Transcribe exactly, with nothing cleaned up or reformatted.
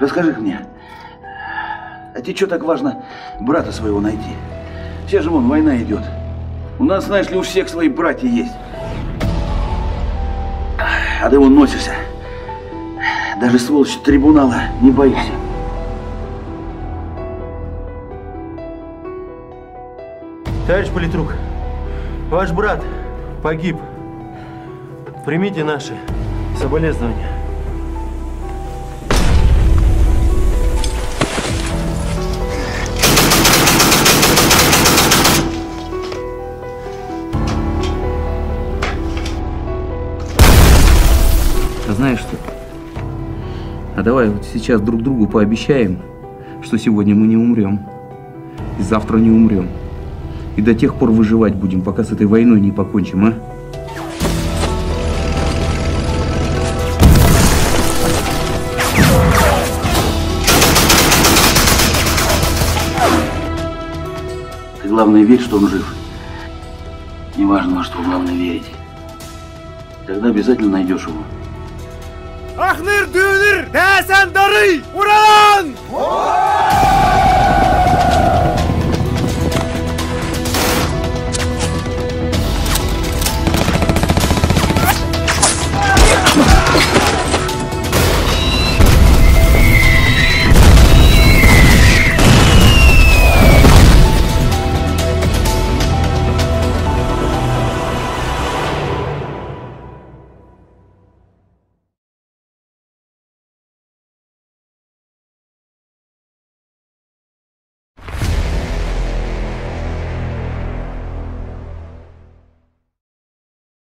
расскажи-ка мне, а тебе что так важно брата своего найти? Сейчас же вон война идет. У нас, знаешь ли, у всех свои братья есть. А ты вон носишься. Даже сволочь трибунала не боишься. Товарищ политрук, ваш брат погиб. Примите наши соболезнования. Ты знаешь что? А давай вот сейчас друг другу пообещаем, что сегодня мы не умрем, и завтра не умрем. И до тех пор выживать будем, пока с этой войной не покончим, а? Ты главное верь, что он жив. Не важно, во что главное верить. Тогда обязательно найдешь его. Ахныр, дюныр, десен, дары, уран!